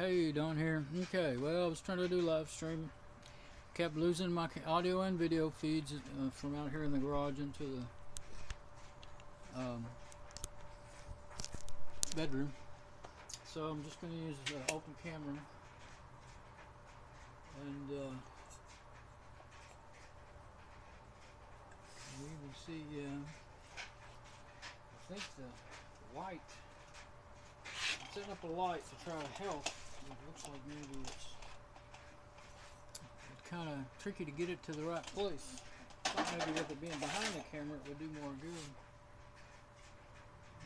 Hey, down here. Okay, well, I was trying to do live stream. Kept losing my audio and video feeds from out here in the garage into the bedroom. So I'm just going to use the open camera and you can see, I think the light, I'm setting up a light to try to help. It looks like maybe it's kind of tricky to get it to the right place. I thought maybe with it being behind the camera it would do more good.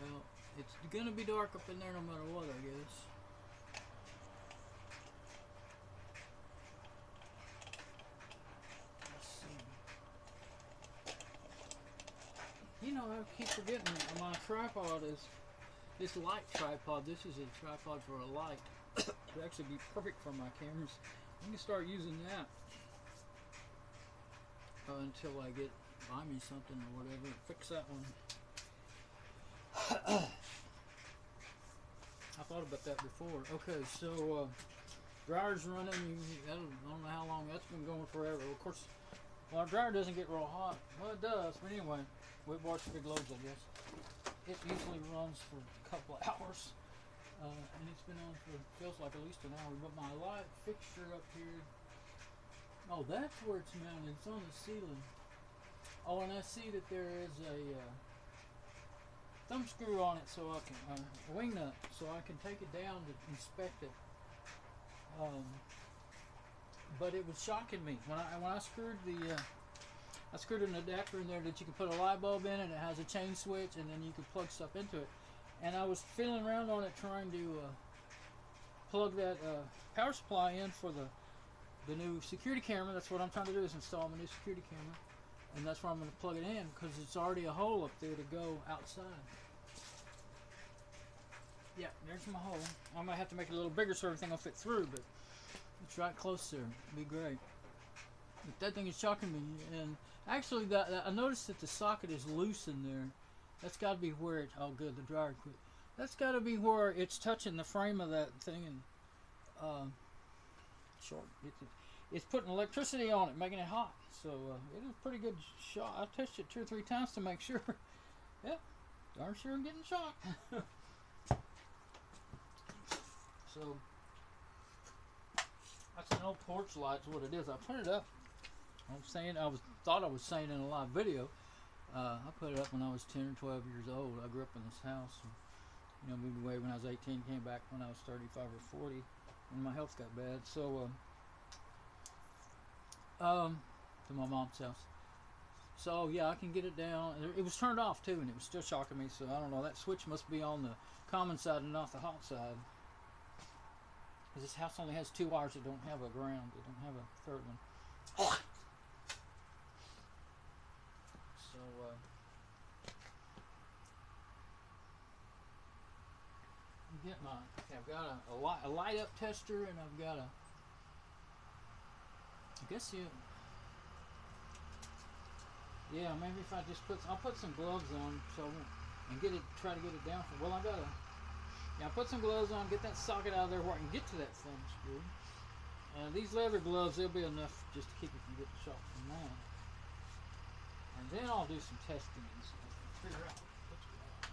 Well, it's going to be dark up in there no matter what, I guess. Let's see. You know, I keep forgetting my tripod is this light tripod. This is a tripod for a light. It would actually be perfect for my cameras. I'm going to start using that until I get buy me something or whatever. Fix that one. I thought about that before. Okay, so dryer's running. I don't know how long that's been going forever. Of course, well, our dryer doesn't get real hot. Well, it does, but anyway, we watch big loads, I guess. It usually runs for a couple of hours, and it's been on for feels like at least an hour. But my light fixture up here, oh, that's where it's mounted. It's on the ceiling. Oh, and I see that there is a thumb screw on it, so I can wing nut, so I can take it down to inspect it. But it was shocking me when I screwed the I screwed an adapter in there that you can put a light bulb in, and it has a chain switch, and then you can plug stuff into it. And I was feeling around on it trying to plug that power supply in for the new security camera. That's what I'm trying to do, is install my new security camera. And that's where I'm going to plug it in, because it's already a hole up there to go outside. Yeah, there's my hole. I might have to make it a little bigger so everything will fit through, but it's right close there. It'd be great. But that thing is shocking me. And actually, I noticed that the socket is loose in there. That's got to be where it... Oh, good, the dryer quit. That's got to be where it's touching the frame of that thing. And short. It's putting electricity on it, making it hot. So it was a pretty good shot. I touched it 2 or 3 times to make sure. Yep, darn sure I'm getting shocked. So that's an old porch light, is what it is. I put it up. I'm saying I thought I was saying in a live video. I put it up when I was 10 or 12 years old. I grew up in this house. And, you know, moved away when I was 18. Came back when I was 35 or 40, when my health got bad. So. To my mom's house. So yeah, I can get it down. It was turned off too, and it was still shocking me. So I don't know, that switch must be on the common side and not the hot side, because this house only has 2 wires that don't have a ground. They don't have a third one. Oh. So get mine. I've got a light up tester, and I've got a I guess you. Yeah, maybe if I just put, I'll put some gloves on so I won't, and get it, try to get it down. Well, I gotta. Yeah, I put some gloves on, get that socket out of there where I can get to that thumb screw. These leather gloves, they'll be enough just to keep it from getting shot from now. And then I'll do some testing and stuff and figure out what's going on.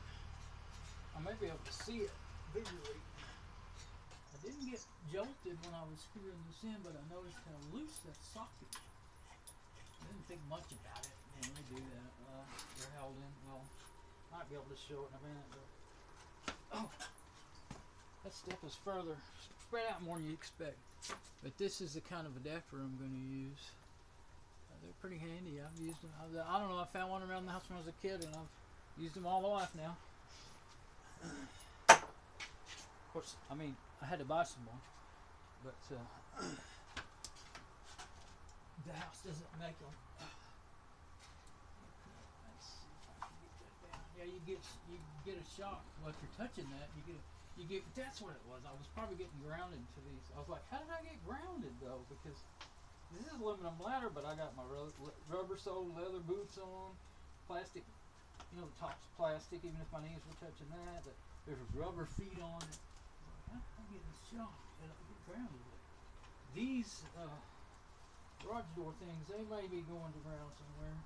I may be able to see it visually. I didn't get jolted when I was screwing this in, but I noticed how loose that socket. I didn't think much about it. Man, let me do that. They're held in. Well, might be able to show it in a minute. But oh, that step is further spread out more than you expect. But this is the kind of adapter I'm going to use. They're pretty handy. I've used them. I don't know. I found one around the house when I was a kid, and I've used them all my life now. Of course, I mean, I had to buy some more, but the house doesn't make them. Let's see if I can get that down. Yeah, you get a shock. Well, if you're touching that, you get. That's what it was. I was probably getting grounded to these. I was like, how did I get grounded though? Because this is aluminum ladder, but I got my rubber sole leather boots on, plastic. You know, the top's plastic, even if my knees were touching that. But there's rubber feet on it. I'm getting shocked. ground with. These garage door things, they may be going to ground somewhere.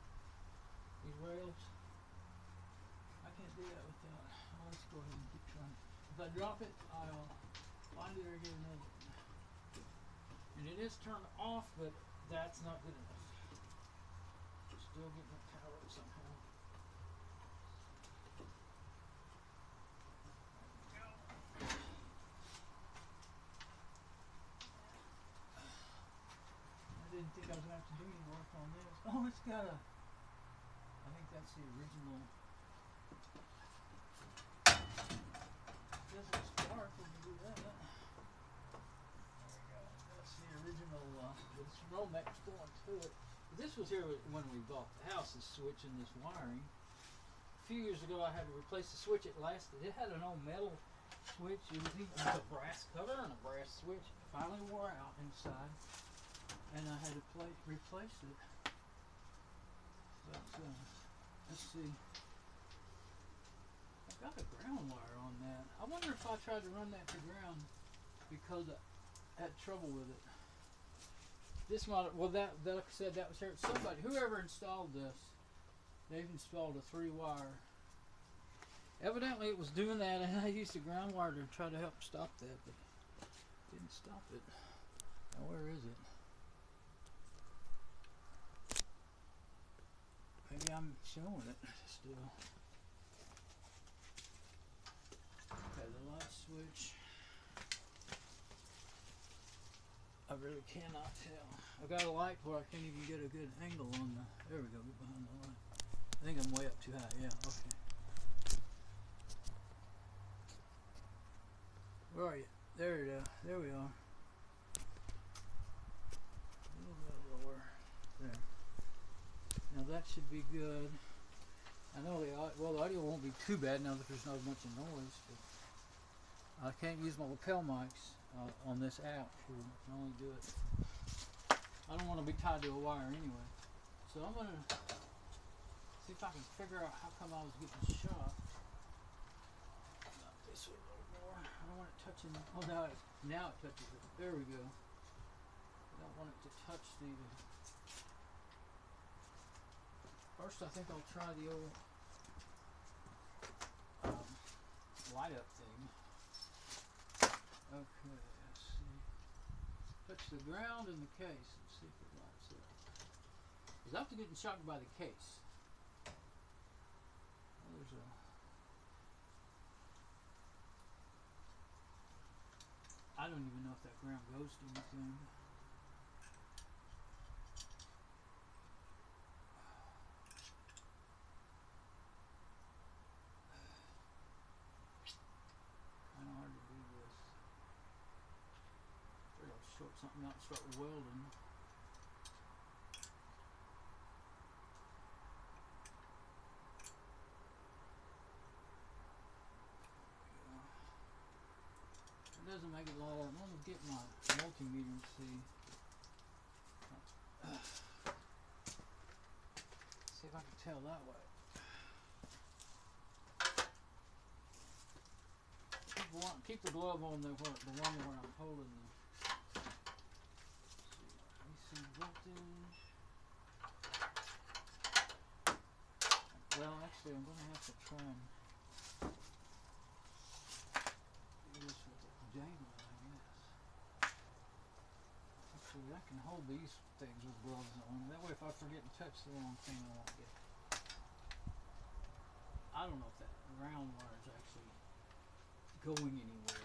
These rails, I can't do that without. I'll just go ahead and keep trying. If I drop it, I'll find it or get another one. And it is turned off, but that's not good enough. Still getting the power somehow. I didn't think I was going to have to do any work on this. Oh, it's got a... I think that's the original. It doesn't spark when you do that. There we go. That's the original. This Romex going to it. This was here when we bought the house, is switching this wiring. A few years ago, I had to replace the switch. It lasted. It had an old metal switch. It was even with a brass cover and a brass switch. It finally wore out inside. And I had to replace it. But let's see. I've got a ground wire on that. I wonder if I tried to run that to ground because I had trouble with it. This model, well, that like I said, that was here. Somebody, whoever installed this, they've installed a 3-wire. Evidently, it was doing that, and I used the ground wire to try to help stop that, but it didn't stop it. Now, where is it? Maybe I'm showing it still. Okay, the light switch. I really cannot tell. I've got a light where I can't even get a good angle on the... There we go, get behind the light. I think I'm way up too high. Yeah, okay. Where are you? There you go. There we are. A little bit lower. There. Now that should be good. I know the audio, well, the audio won't be too bad now that there's not much noise. But I can't use my lapel mics on this app. I can only do it. I don't want to be tied to a wire anyway. So I'm going to see if I can figure out how come I was getting shot. About this one a little more. I don't want it touching. Oh, now it touches it. There we go. I don't want it to touch the... First, I think I'll try the old light up thing. Okay, let's see. Touch the ground and the case and see if it lights up. Because after getting shocked by the case, well, there's a. I don't even know if that ground goes to anything. Sort something out and start welding. It doesn't make it a lot. I'm gonna get my multimeter and see. See if I can tell that way. Keep the glove on the one where I'm holding them. Well, actually, I'm going to have to try and do this with a jangle, I guess. Actually, I can hold these things with gloves on. That way, if I forget to touch the wrong thing, I won't get it. I don't know if that round wire is actually going anywhere.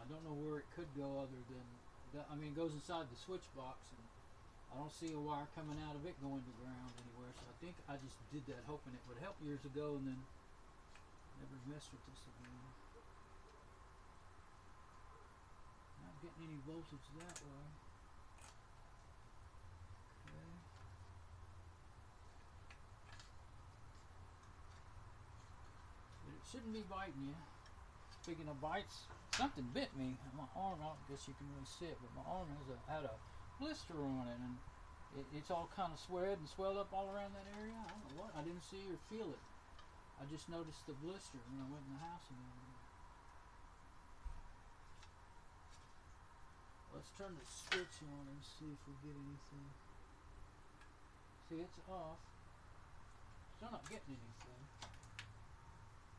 I don't know where it could go other than... I mean, it goes inside the switch box, and I don't see a wire coming out of it going to ground anywhere, so I think I just did that hoping it would help years ago, and then never messed with this again. Not getting any voltage that way. Okay. But it shouldn't be biting you. Speaking of bites, something bit me on my arm. I don't guess you can really see it, but my arm had a blister on it, and it's all kind of swelled up all around that area. I don't know what. I didn't see or feel it. I just noticed the blister when I went in the house and everything. Let's turn the switch on and see if we get anything. See, it's off. Still not getting anything.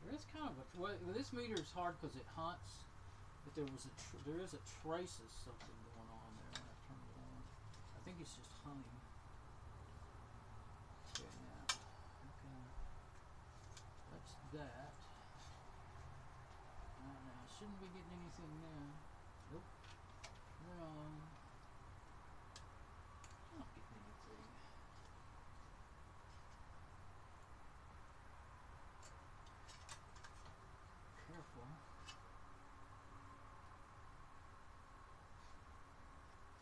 There is kind of a... Well, this meter is hard because it hunts. But there is a trace of something going on there when I turn it on. I think it's just hunting. Okay, now. Okay. That's that. Right now, shouldn't be getting anything now. Nope. Wrong. Not getting anything. Careful.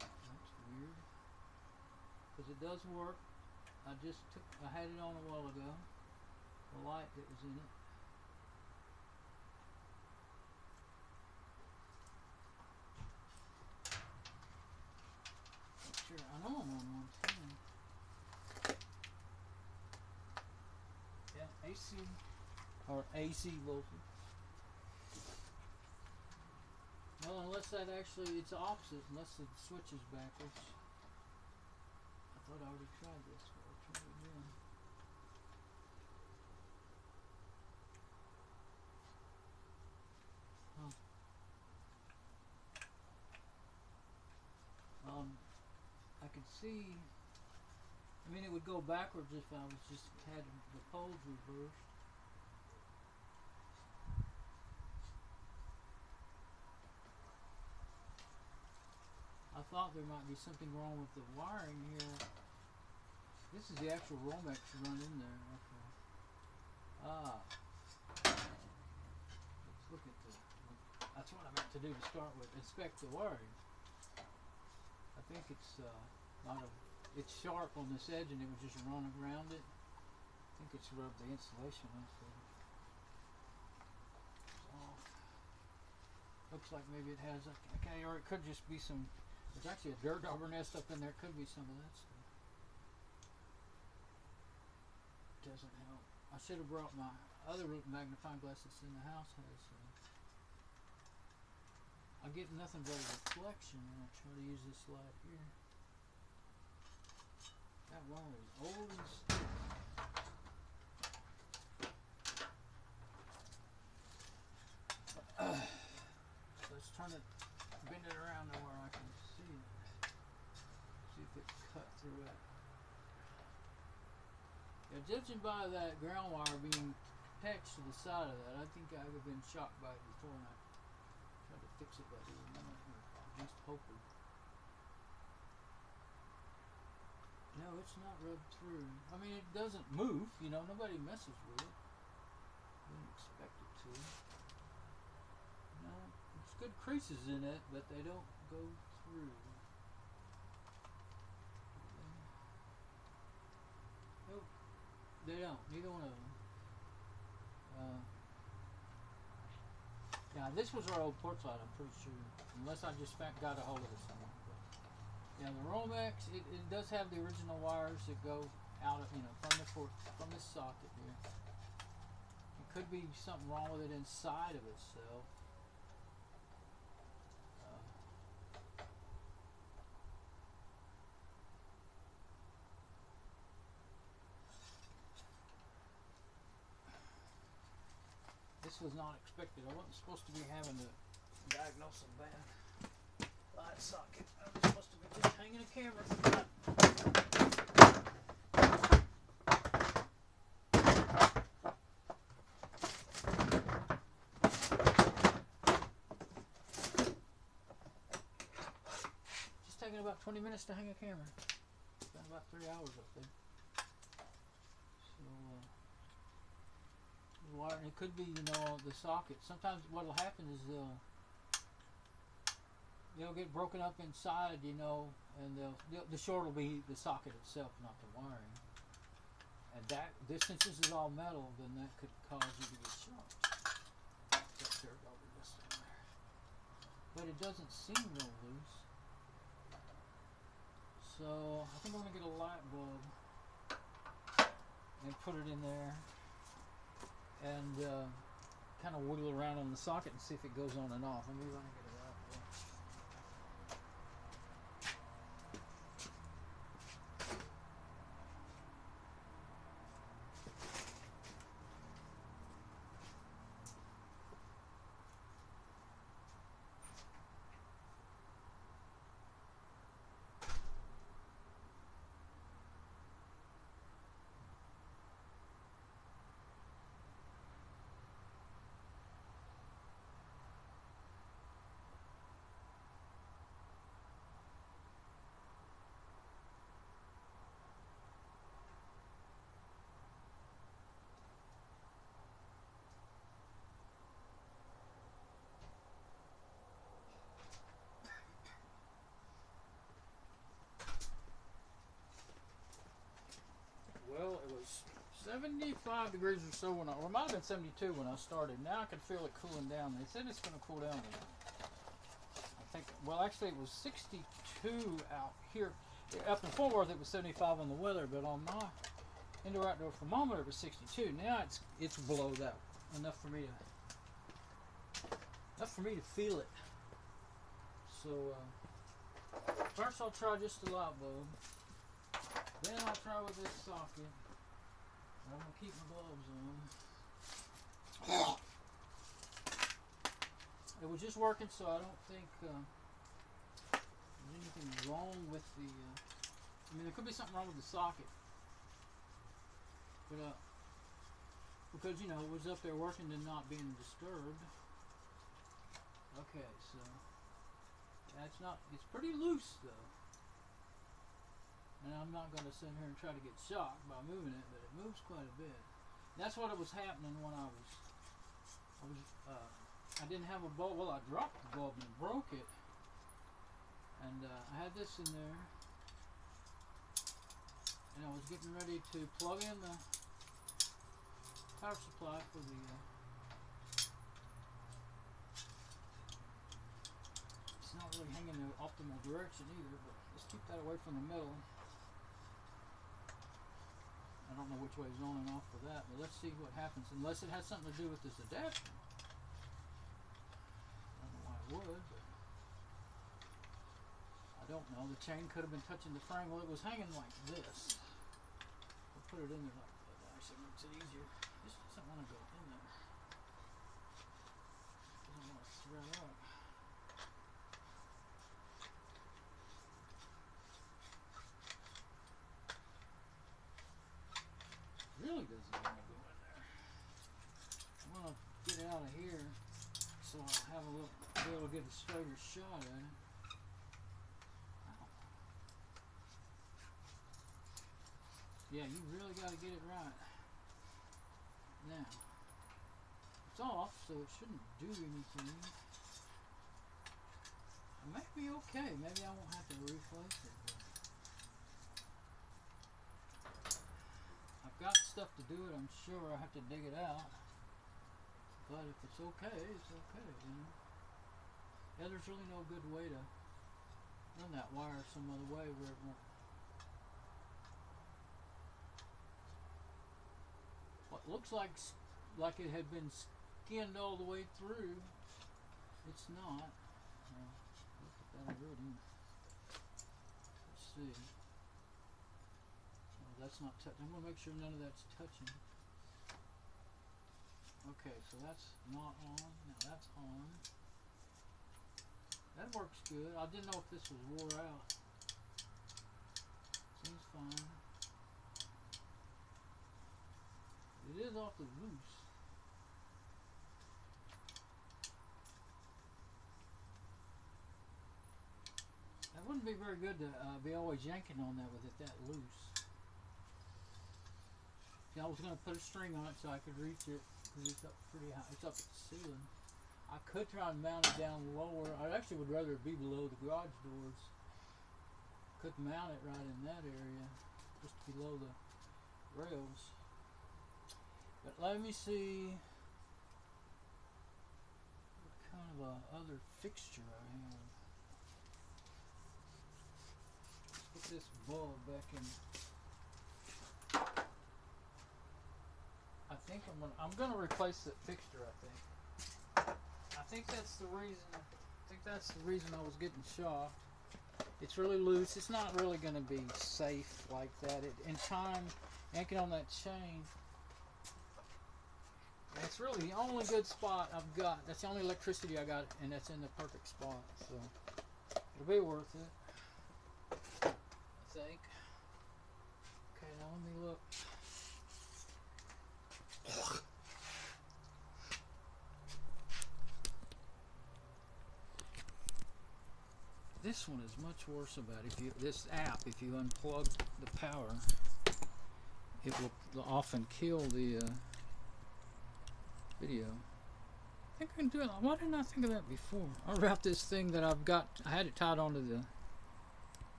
That's weird. Because it does work. I had it on a while ago. The light that was in it. I know I'm on 110. Yeah, AC or AC voltage. Well, unless that actually, it's opposite, unless the switch is backwards. I thought I already tried this, but I'll try it again. Huh. I could see, I mean, it would go backwards if I was just had the poles reversed. I thought there might be something wrong with the wiring here. This is the actual Romex run in there. Okay. Ah. Let's look at the, that's what I meant to do to start with, inspect the wiring. I think it's it's sharp on this edge, and it was just run around it. I think it's rubbed the insulation off. So, looks like maybe it has. Okay, or it could just be some. There's actually a dirt dauber nest up in there. Could be some of that stuff. Doesn't help. I should have brought my other magnifying glass that's in the house. I get nothing but a reflection when I try to use this light here. That wire is old and stiff. Let's turn it, bend it around to where I can see it. See if it cut through it. Yeah, judging by that ground wire being attached to the side of that, I think I would have been shocked by it before and I to fix it by doing that. I'm just hoping. No, it's not rubbed through. I mean, it doesn't move, you know, nobody messes with it. Didn't expect it to. No, it's good creases in it, but they don't go through. Nope, they don't, neither one of them. Yeah, this was our old port side, I'm pretty sure. Unless I just got a hold of it somewhere. Yeah, the Romex, it does have the original wires that go out of, you know, from this socket here. It could be something wrong with it inside of itself. This was not expected. I wasn't supposed to be having to diagnose a bad light socket. I was supposed to be just hanging a camera. Just taking about 20 minutes to hang a camera. Spent about 3 hours up there. So, wire, and it could be, you know, the socket. Sometimes what'll happen is they'll get broken up inside, you know, and the short will be the socket itself, not the wiring. And that, this, since this is all metal, then that could cause you to get short. Just dirt over this one there. But it doesn't seem real loose. So I think I'm gonna get a light bulb and put it in there. And kind of wiggle around on the socket and see if it goes on and off. Let me run and get it out. 75 degrees or so when I, or it might have been 72 when I started. Now I can feel it cooling down. They said it's going to cool down a little. I think, well, actually it was 62 out here. Up in Fort Worth it was 75 on the weather, but on my indoor outdoor thermometer it was 62. Now it's below that, enough for me to feel it. So first I'll try just the light bulb. Then I'll try with this socket. I'm gonna keep my gloves on. It was just working, so I don't think there's anything wrong with the. I mean, there could be something wrong with the socket, but because you know it was up there working and not being disturbed. Okay, so that's not. It's pretty loose though. And I'm not going to sit here and try to get shocked by moving it, but it moves quite a bit. That's what it was happening when I didn't have a bulb. Well, I dropped the bulb and broke it, and I had this in there, and I was getting ready to plug in the power supply for the it's not really hanging in the optimal direction either, but let's keep that away from the middle. I don't know which way is on and off for that, but let's see what happens, unless it has something to do with this adapter. I don't know why it would, but I don't know. The chain could have been touching the frame. Well, it was hanging like this. We'll put it in there like that. That actually makes it easier. This doesn't want to go in there. It doesn't want to thread up. Really doesn't want to go in there. I'm going to get out of here so I'll have a little, be able to get a straighter shot at it. Wow. Yeah, you really got to get it right. Now, it's off, so it shouldn't do anything. It might be okay. Maybe I won't have to replace it. Got stuff to do it, I'm sure I have to dig it out. But if it's okay, you know. Yeah, there's really no good way to run that wire some other way where it won't. What looks like it had been skinned all the way through, it's not. Look at that already. Let's see. That's not touching. I'm going to make sure none of that's touching. Okay, so that's not on. Now that's on. That works good. I didn't know if this was wore out. Seems fine. It is off the loose. That wouldn't be very good to be always yanking on that with it that loose. I was going to put a string on it so I could reach it because it's up pretty high. It's up at the ceiling. I could try and mount it down lower. I actually would rather it be below the garage doors. Could mount it right in that area, just below the rails. But let me see what kind of a other fixture I have. Let's put this bulb back in. I think I'm gonna replace that fixture. I think that's the reason. I think that's the reason I was getting shocked. It's really loose. It's not really gonna be safe like that. In time, yanking on that chain. And it's really the only good spot I've got. That's the only electricity I got, and that's in the perfect spot. So it'll be worth it, I think. Okay, now let me look. This one is much worse about it. This app, if you unplug the power, it will often kill the video. I think I can do it. Why didn't I think of that before? I'll wrap this thing that I've got. I had it tied onto the.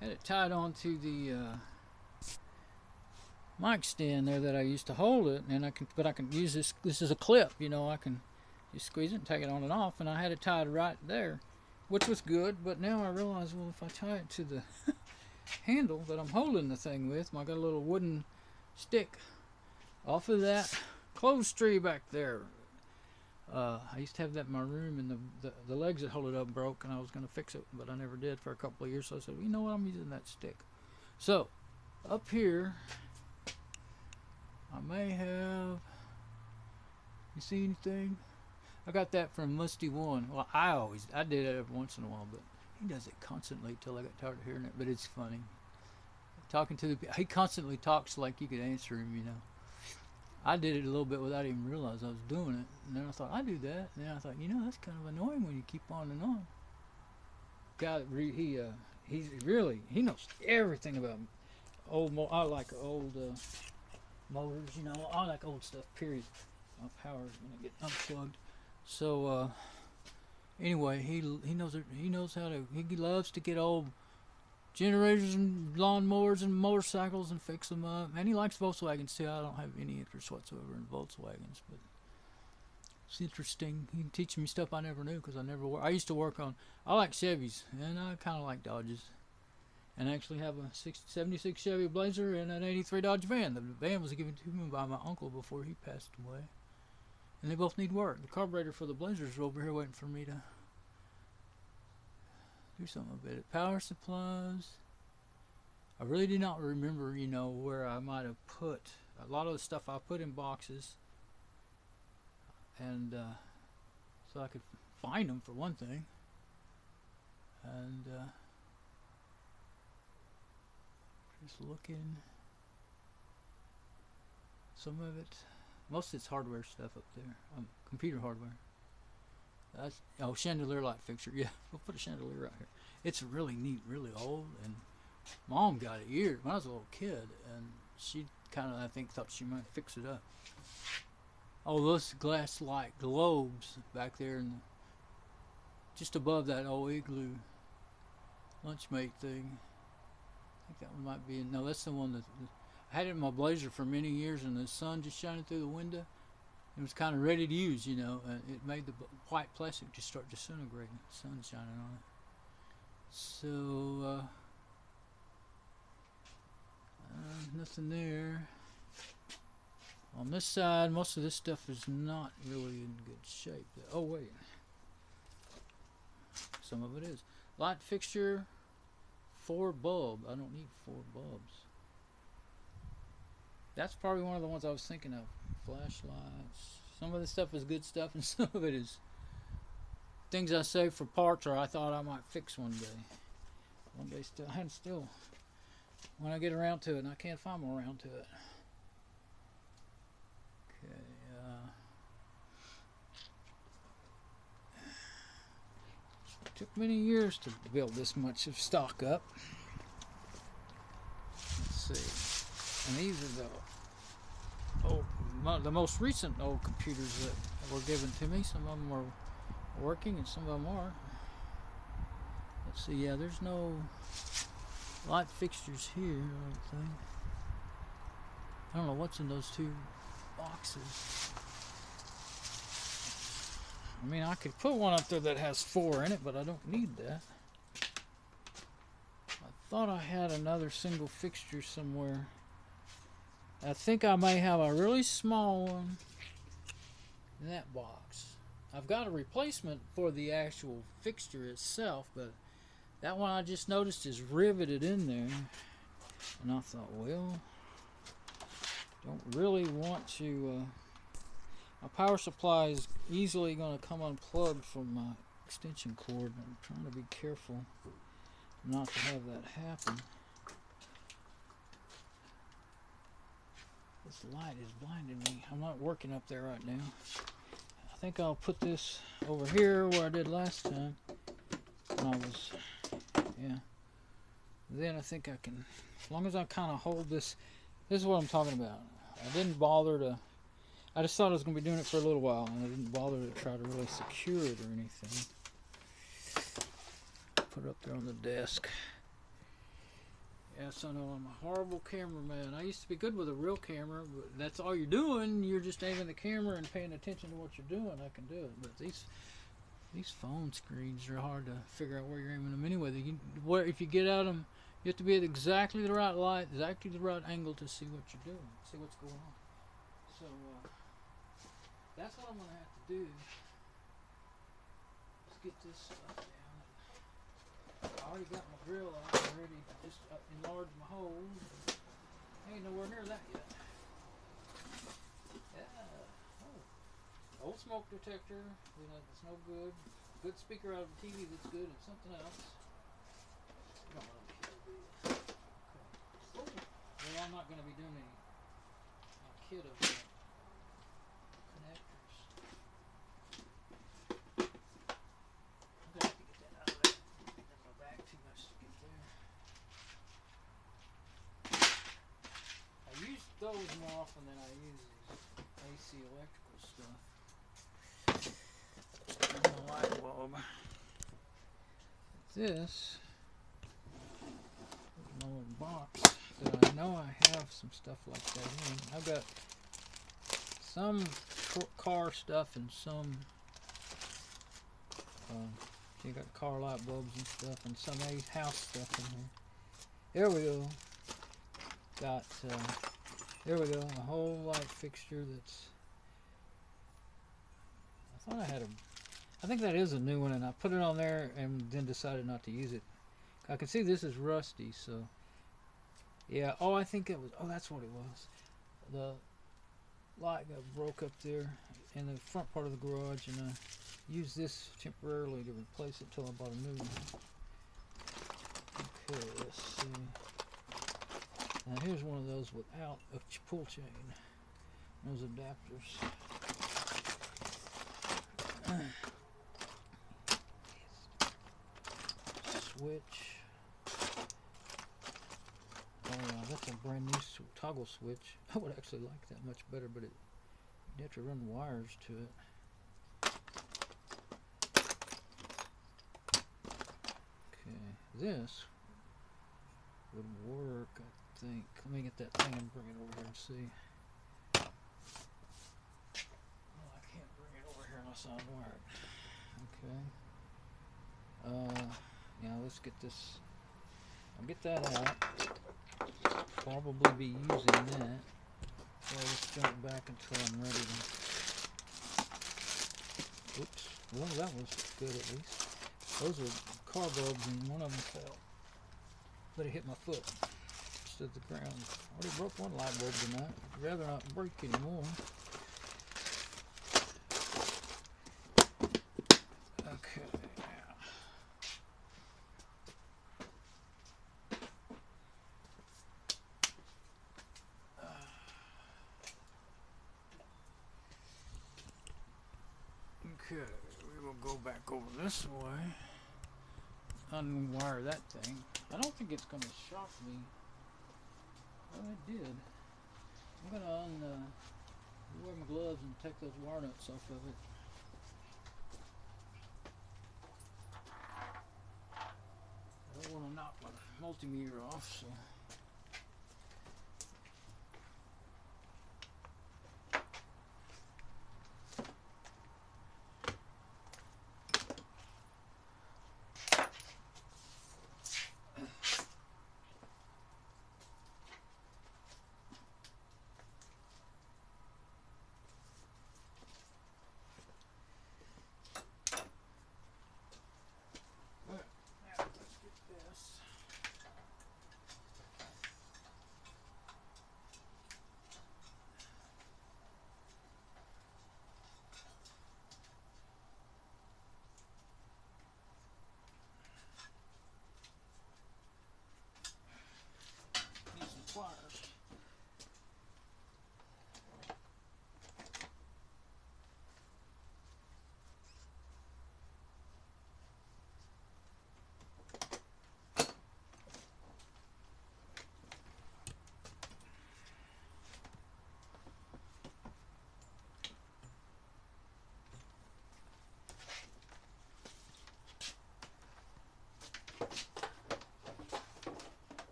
Had it tied onto the mic stand there that I used to hold it, and I can use this. This is a clip, you know. I can just squeeze it and take it on and off, and I had it tied right there, which was good. But now I realize, well, if I tie it to the handle that I'm holding the thing with, I got a little wooden stick off of that clothes tree back there. I used to have that in my room, and the legs that hold it up broke, and I was going to fix it, but I never did for a couple of years. So I said, well, you know what, I'm using that stick. So up here I may have, you see anything? I got that from Musty One. Well, I did it every once in a while, but he does it constantly till I got tired of hearing it. But it's funny talking to he constantly talks like you could answer him, you know. I did it a little bit without even realizing I was doing it, and then I thought, I do that, and then I thought, you know, that's kind of annoying when you keep on and on. God, he knows everything about old. I like old motors, you know. I like old stuff. Period. My power's gonna get unplugged. So anyway, he knows how to. He loves to get old generators and lawnmowers and motorcycles and fix them up. And he likes Volkswagens too. I don't have any interest whatsoever in Volkswagens, but it's interesting. He can teach me stuff I never knew, because I used to work on, I like Chevys, and I kind of like Dodges. And I actually have a 76 Chevy Blazer and an 83 Dodge van. The van was given to me by my uncle before he passed away. And they both need work. The carburetor for the Blazers are over here waiting for me to do something about it. Power supplies. I really do not remember, you know, where I might have put a lot of the stuff. I put in boxes, and so I could find them for one thing. And just looking, some of it, most of it's hardware stuff up there, computer hardware. Oh, chandelier light fixture. Yeah, we'll put a chandelier right here. It's really neat, really old, and Mom got it years when I was a little kid, and she kind of, I think, thought she might fix it up. Oh, those glass light globes back there, and just above that old Igloo lunchmate thing. I think that one might be. No, that's the one that I had it in my Blazer for many years, and the sun just shining through the window. It was kind of ready to use, you know, and it made the white plastic just start disintegrating. Sun shining on it. So, nothing there. On this side, most of this stuff is not really in good shape. Oh, wait. Some of it is. Light fixture, 4 bulbs. I don't need 4 bulbs. That's probably one of the ones I was thinking of. Flashlights. Some of this stuff is good stuff, and some of it is things I saved for parts, or I thought I might fix one day. One day still, and still, when I get around to it, and I can't find my around to it. Okay. Took many years to build this much of stock up. Let's see. And these are the old. The most recent old computers that were given to me. Some of them are working and some of them are. Let's see, yeah, there's no light fixtures here, I don't think. I don't know what's in those 2 boxes. I mean, I could put one up there that has 4 in it, but I don't need that. I thought I had another single fixture somewhere. I think I may have a really small one in that box. I've got a replacement for the actual fixture itself, but that one I just noticed is riveted in there. And I thought, well, don't really want to. My power supply is easily going to come unplugged from my extension cord. I'm trying to be careful not to have that happen. This light is blinding me. I'm not working up there right now. I think I'll put this over here where I did last time. When I was, yeah. Then I think I can, as long as I kind of hold this. This is what I'm talking about. I didn't bother to. I just thought I was going to be doing it for a little while, and I didn't bother to try to really secure it or anything. Put it up there on the desk. Yes, I know, I'm a horrible cameraman. I used to be good with a real camera, but that's all you're doing. You're just aiming the camera and paying attention to what you're doing. I can do it, but these phone screens are hard to figure out where you're aiming them anyway. If you get at them, you have to be at exactly the right light, exactly the right angle to see what you're doing, see what's going on. So that's what I'm going to have to do. Let's get this up down. I already got my drill out and ready to just enlarge my hole. I ain't nowhere near that yet. Yeah. Oh. Old smoke detector, you know, that's no good. Good speaker out of the TV that's good, and something else. Okay. Oh. Well, I'm not going to be doing any kit of connectors. Those more often than I use AC electrical stuff. And the light bulb. This is my little box that I know I have some stuff like that in. I've got some car stuff and some. You got car light bulbs and stuff, and some house stuff in here. There we go. Got. There we go, a whole light fixture that's, I think that is a new one, and I put it on there and then decided not to use it. I can see this is rusty, so, yeah, oh, I think it was, oh, that's what it was. The light got broke up there in the front part of the garage, and I used this temporarily to replace it until I bought a new one. Okay, let's see. Now here's one of those without a pull chain. Those adapters. Switch. That's a brand new toggle switch. I would actually like that much better, but you'd have to run wires to it. Okay, this would work, I think. Let me get that thing and bring it over here and see. Well, I can't bring it over here unless I wire it. Okay. Now let's get this. I'll get that out. Probably be using that. So let's jump back until I'm ready to. Oops. Well, that was good at least. Those are car bulbs, and one of them fell. But it hit my foot. At the ground. I already broke one light bulb tonight. I'd rather not break any more. Okay. Okay, we will go back over this way. Unwire that thing. I don't think it's going to shock me. Well, it did. I'm going to wear my gloves and take those wire nuts off of it. I don't want to knock my multimeter off, so.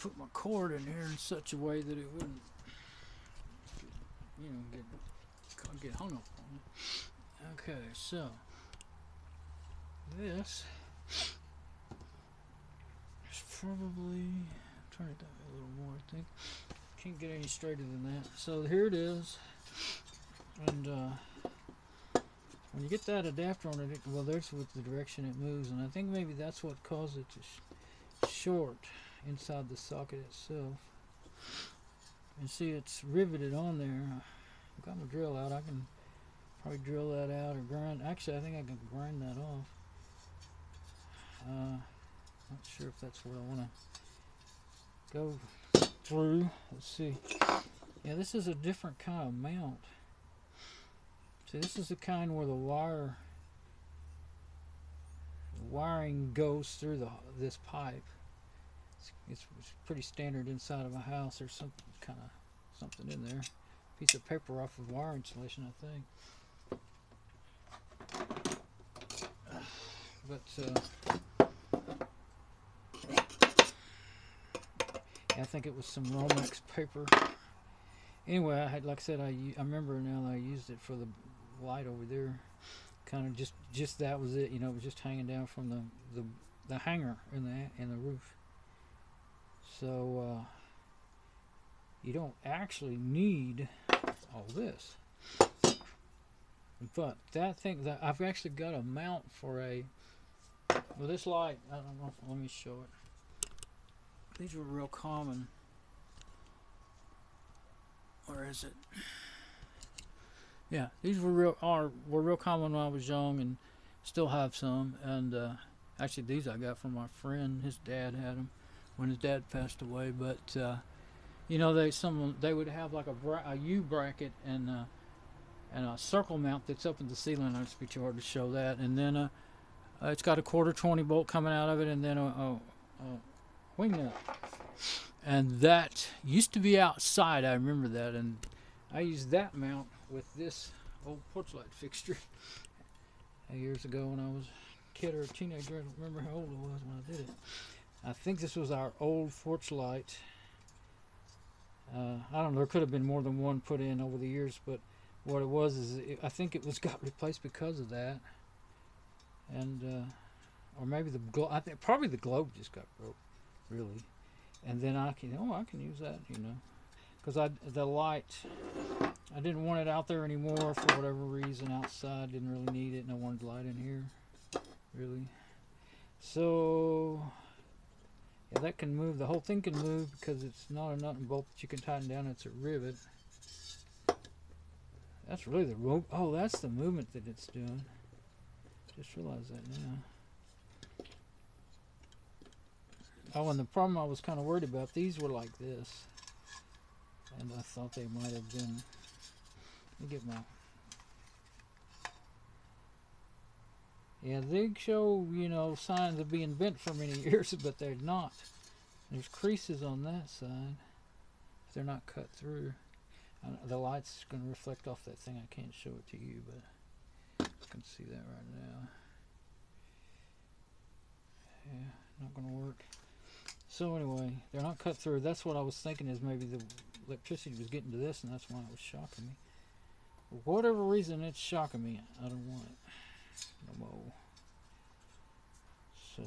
put my cord in here in such a way that it wouldn't, you know, get hung up on it. Okay, so this is probably, turn it down a little more, I think. Can't get any straighter than that. So here it is, and when you get that adapter on it, well, there's with the direction it moves, and I think maybe that's what caused it to short inside the socket itself. And see, it's riveted on there. I've got my drill out. I can probably drill that out or grind. Actually, I think I can grind that off. Not sure if that's where I want to go through. Let's see. Yeah, this is a different kind of mount. See, this is the kind where the wire, the wiring goes through this pipe. It's pretty standard inside of a house. There's some kind of something in there. Piece of paper off of wire insulation, I think. But I think it was some Romex paper. Anyway, I had, like I said, I remember now that I used it for the light over there. Kind of just that was it. You know, it was just hanging down from the hanger in the roof. So you don't actually need all this, but that thing that I've actually got a mount for well, this light, I don't know. Let me show it. These were real common. Or is it? Yeah, these were real common when I was young, and still have some. And actually, these I got from my friend. His dad had them when his dad passed away. But you know, they would have like a U bracket and a circle mount that's up in the ceiling. I'd just be too hard to show that. And then it's got a 1/4 20 volt coming out of it, and then a wing nut. And that used to be outside, I remember that, and I used that mount with this old porch light fixture years ago when I was a kid or a teenager. I don't remember how old I was when I did it. I think this was our old porch light. I don't know, there could have been more than one put in over the years, but what it was is I think it was got replaced because of that, and or maybe I think probably the globe just got broke, really. And then I can use that, you know, because I didn't want it out there anymore for whatever reason. Outside, didn't really need it, and I wanted light in here, really. So yeah, that can move. The whole thing can move because it's not a nut and bolt that you can tighten down. It's a rivet. That's really the rope. Oh, that's the movement that it's doing. Just realized that now. Oh, and the problem I was kind of worried about, these were like this, and I thought they might have been, let me get my, yeah, they show, you know, signs of being bent for many years, but they're not. There's creases on that side, but they're not cut through. The light's going to reflect off that thing. I can't show it to you, but you can see that right now. Yeah, not going to work. So anyway, they're not cut through. That's what I was thinking, is maybe the electricity was getting to this, and that's why it was shocking me. For whatever reason, it's shocking me. I don't want it no more. So,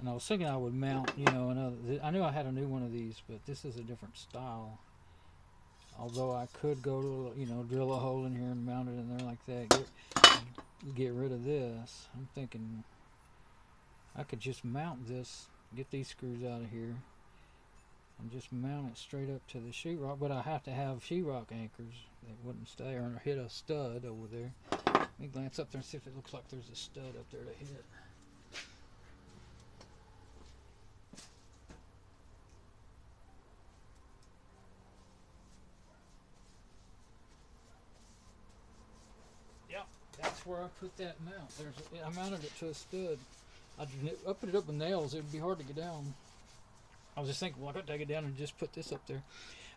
and I was thinking I would mount, you know, another. I knew I had a new one of these, but this is a different style. Although I could go to, you know, drill a hole in here and mount it in there like that. Get rid of this. I'm thinking I could just mount this, get these screws out of here, and just mount it straight up to the sheetrock. But I have to have sheetrock anchors that wouldn't stay, or hit a stud over there. Let me glance up there and see if it looks like there's a stud up there to hit. Where I put that mount. I mounted it to a stud. I put it up with nails. It would be hard to get down. I was just thinking, well, I could take it down and just put this up there.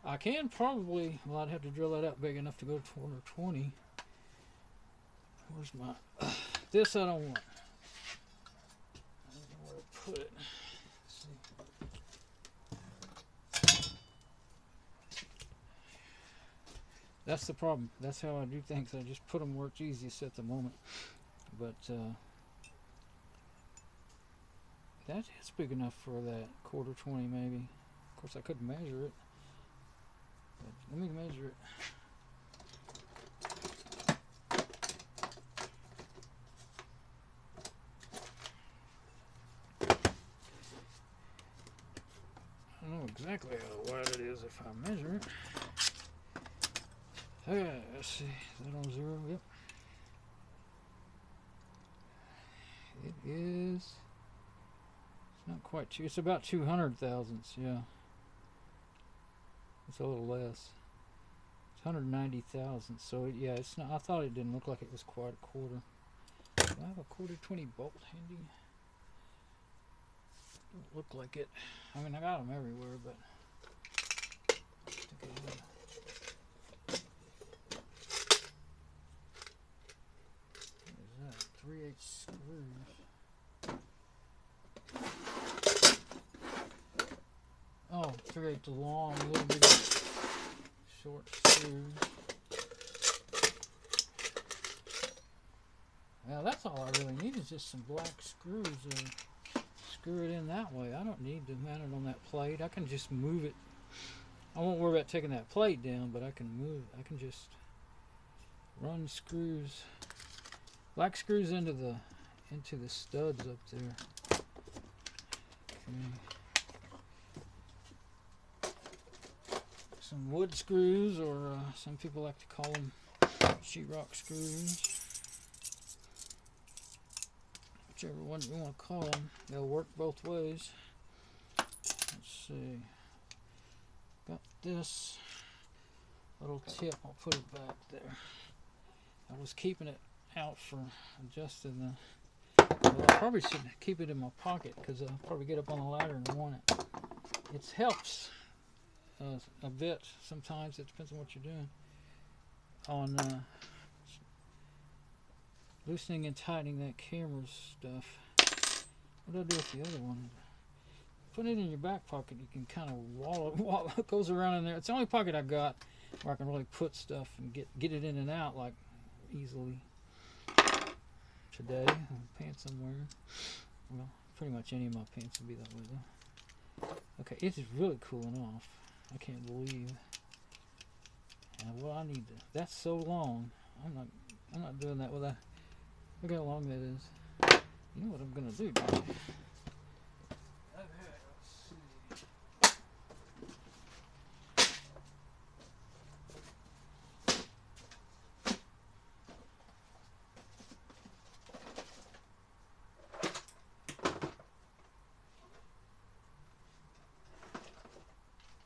I can probably, well, I'd have to drill that out big enough to go to 120. Where's my This I don't want. I don't know where to put it. Let's see. That's the problem. That's how I do things. I just put them where it's easiest at the moment. But that is big enough for that 1/4-20 maybe. Of course I couldn't measure it. But let me measure it. I don't know exactly how wide it is if I measure it. Okay, let's see. Is that on zero? Yep. It is not quite two. It's about 200 thousandths, yeah. It's a little less. It's 190 thousandths, so it, yeah, it's not. I thought it didn't look like it was quite a quarter. Do I have a 1/4-20 bolt handy? Don't look like it. I mean, I got them everywhere, but I think I did. What is that? 3/8 screws. Oh, 3/8 long, a little bit of short screws. Now that's all I really need is just some black screws and screw it in that way. I don't need to mount it on that plate. I can just move it. I won't worry about taking that plate down, but I can move it. I can just run screws, black screws into the studs up there. Okay. Some wood screws, or some people like to call them sheetrock screws. Whichever one you want to call them, they'll work both ways. Let's see. Got this little tip. I'll put it back there. I was keeping it out for adjusting the. Well, I probably should keep it in my pocket because I'll probably get up on the ladder and want it. It helps a bit sometimes. It depends on what you're doing. On. Loosening and tightening that camera stuff. What did I do with the other one? Put it in your back pocket. You can kind of wallow. It goes around in there. It's the only pocket I got where I can really put stuff and get it in and out like easily. Today, my pants I'm wearing. Well, pretty much any of my pants will be that way though. Okay, it is really cooling off. I can't believe. And what I need to. That's so long. I'm not doing that with a. Look how long that is. You know what I'm gonna do, don't you? Okay, let's see.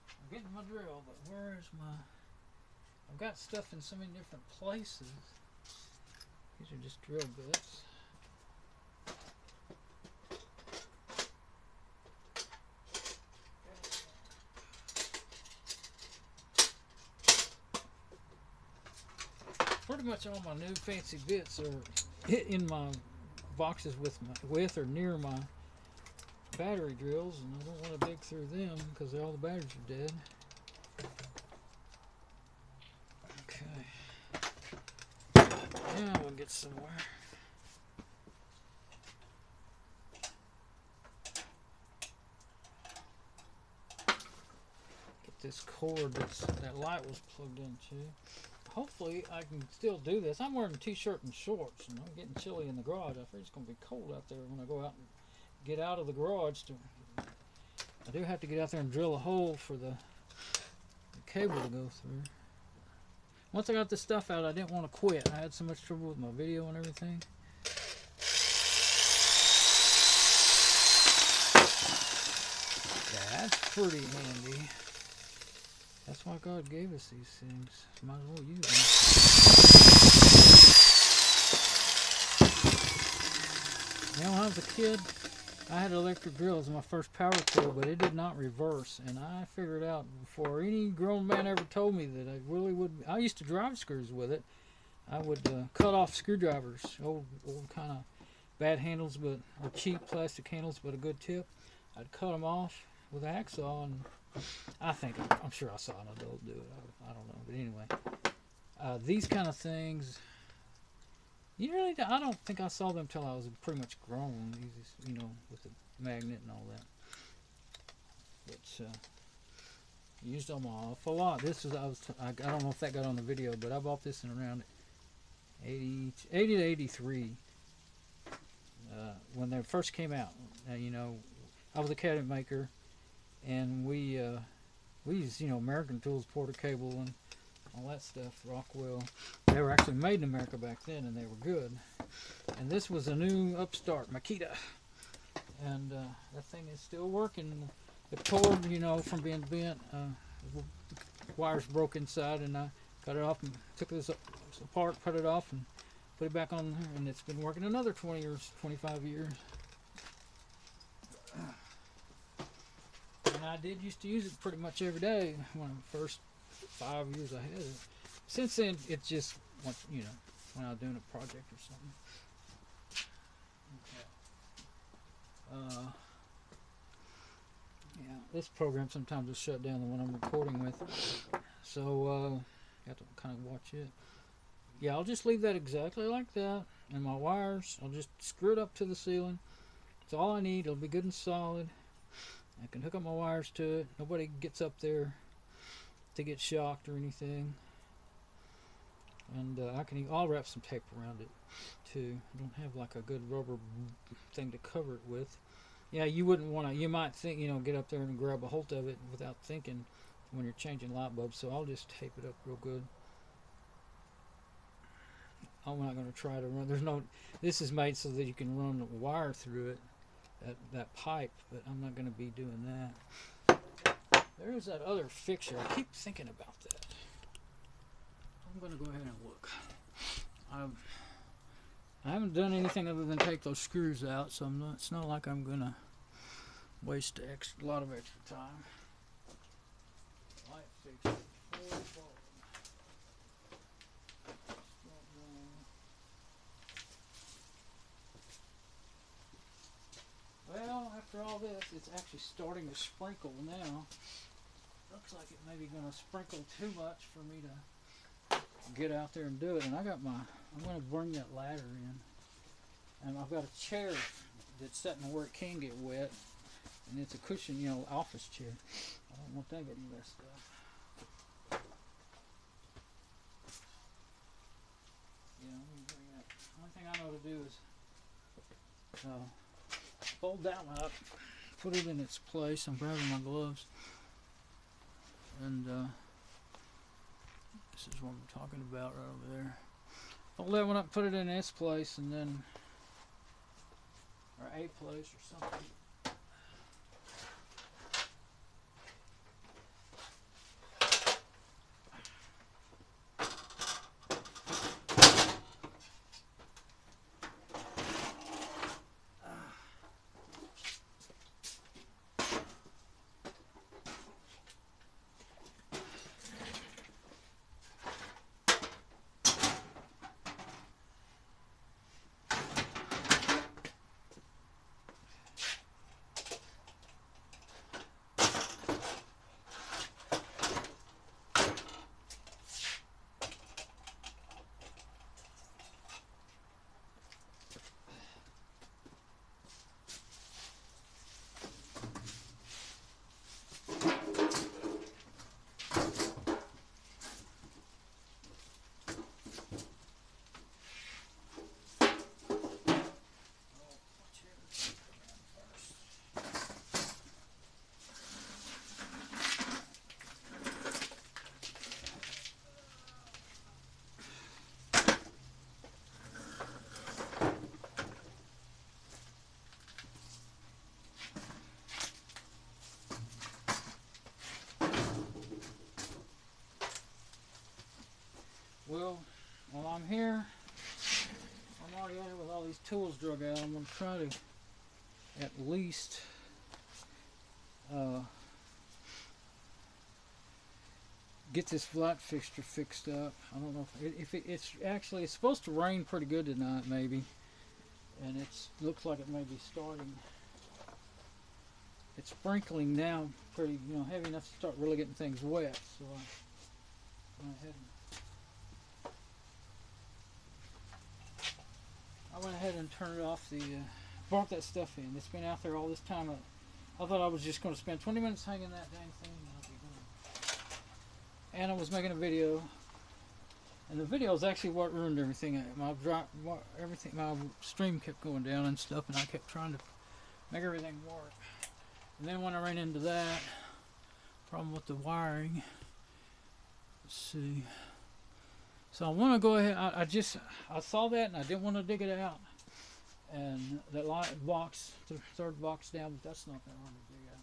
I'm getting my drill, but where is my? I've got stuff in so many different places. These are just drill bits. Pretty much all my new fancy bits are in my boxes with or near my battery drills, and I don't want to dig through them because all the batteries are dead. Now we'll get somewhere. Get this cord that light was plugged into. Hopefully I can still do this. I'm wearing a t-shirt and shorts, and I'm getting chilly in the garage. I think it's going to be cold out there when I go out and get out of the garage. I do have to get out there and drill a hole for the cable to go through. Once I got this stuff out, I didn't want to quit. I had so much trouble with my video and everything. That's pretty handy. That's why God gave us these things. Might as well use them. You know, when I was a kid, I had electric drill as my first power tool, but it did not reverse, and I figured out before any grown man ever told me that I really would. I used to drive screws with it, I would cut off screwdrivers, old kind of bad handles, but or cheap plastic handles, but a good tip. I'd cut them off with an hacksaw, and I think I'm sure I saw an adult do it. I don't know, but anyway, these kind of things. You really, I don't think I saw them till I was pretty much grown. You know, with the magnet and all that. But used them an awful lot. This is I don't know if that got on the video, but I bought this in around 80 to 83 when they first came out. Now, you know, I was a cabinet maker, and we used, you know, American tools, Porter cable, and all that stuff, Rockwell. They were actually made in America back then, and they were good. And this was a new upstart Makita, and that thing is still working. The cord, you know, from being bent, the wires broke inside, and I cut it off and took this apart, cut it off, and put it back on there, and it's been working another 20 or 25 years. And I did used to use it pretty much every day when the first 5 years I had it. Since then, it just, you know, when I was doing a project or something. Okay. Yeah, this program sometimes will shut down the one I'm recording with, so you have to kind of watch it. Yeah, I'll just leave that exactly like that, and my wires, I'll just screw it up to the ceiling. It's all I need. It'll be good and solid. I can hook up my wires to it. Nobody gets up there to get shocked or anything. And I'll wrap some tape around it too. I don't have like a good rubber thing to cover it with. Yeah, you wouldn't want to, you might think, you know, get up there and grab a hold of it without thinking when you're changing light bulbs, so I'll just tape it up real good. I'm not going to try to run, this is made so that you can run the wire through it, that pipe, but I'm not going to be doing that. There's that other fixture, I keep thinking about that. I'm going to go ahead and look. I haven't done anything other than take those screws out, so it's not like I'm going to waste a lot of extra time. Light fixture. Well, after all this, it's actually starting to sprinkle now. Looks like it may be going to sprinkle too much for me to get out there and do it. And I'm going to bring that ladder in, and I've got a chair that's sitting where it can get wet, and it's a cushion, you know, office chair. I don't want that getting messed up. Yeah, let me bring that. One thing I know to do is fold that one up, put it in its place. I'm grabbing my gloves, and this is what I'm talking about right over there. Fold that one up, put it in its place, and then, or a place or something. Well, while I'm here, I'm already at it with all these tools drug out. I'm going to try to at least Gets this light fixture fixed up. I don't know if it's supposed to rain pretty good tonight, maybe. And it looks like it may be starting. It's sprinkling now, pretty heavy enough to start really getting things wet. So I went ahead and turned off the. Brought that stuff in. It's been out there all this time. I thought I was just going to spend 20 minutes hanging that dang thing. And I was making a video, and the video is actually what ruined everything. My stream kept going down and stuff, and I kept trying to make everything work. And then when I ran into that problem with the wiring, let's see. So I want to go ahead. I saw that, and I didn't want to dig it out. And that light box, the third box down, but that's not that hard to dig out.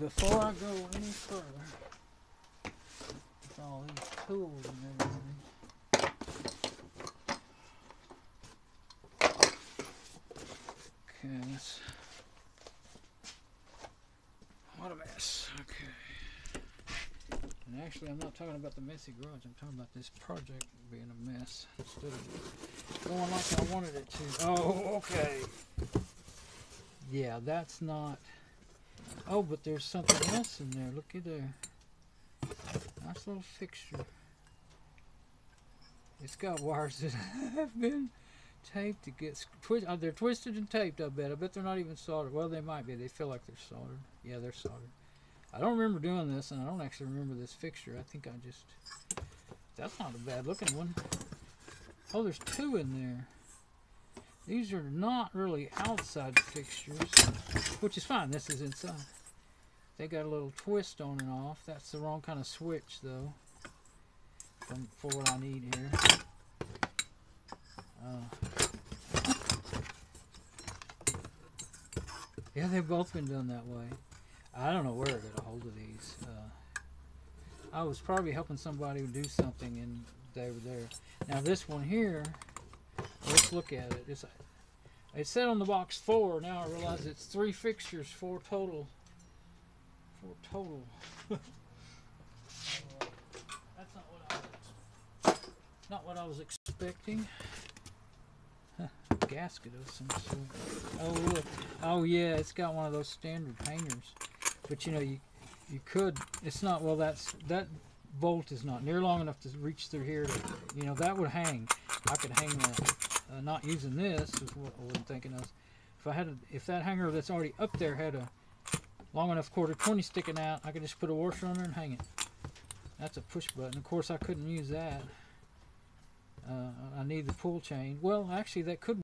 Before I go any further with all these tools and everything, okay, that's, what a mess. Okay, and actually I'm not talking about the messy garage, I'm talking about this project being a mess instead of going like I wanted it to. Oh, okay, yeah, that's not. Oh, but there's something else in there. Looky there. Nice little fixture. It's got wires that have been taped to get twisted. Oh, they're twisted and taped, I bet. I bet they're not even soldered. Well, they might be. They feel like they're soldered. Yeah, they're soldered. I don't remember doing this, and I don't actually remember this fixture. I think I just... That's not a bad-looking one. Oh, there's two in there. These are not really outside fixtures, which is fine. This is inside. They got a little twist on and off. That's the wrong kind of switch, though, for what I need here. Yeah, they've both been done that way. I don't know where I got a hold of these. I was probably helping somebody do something, and they were there. Now, this one here... Let's look at it. It said on the box 4. Now I realize it's 3 fixtures, 4 total. 4 total. That's not what I was expecting. Gasket of some sort. Oh look. Oh yeah, it's got one of those standard hangers. But you could. It's not. Well, that bolt is not near long enough to reach through here. That would hang. I could hang that. Not using this is what I wasn't thinking of. If that hanger that's already up there had a long enough ⅓" sticking out, I could just put a washer on there and hang it. That's a push button. Of course, I couldn't use that. I need the pull chain. Well, actually, that could.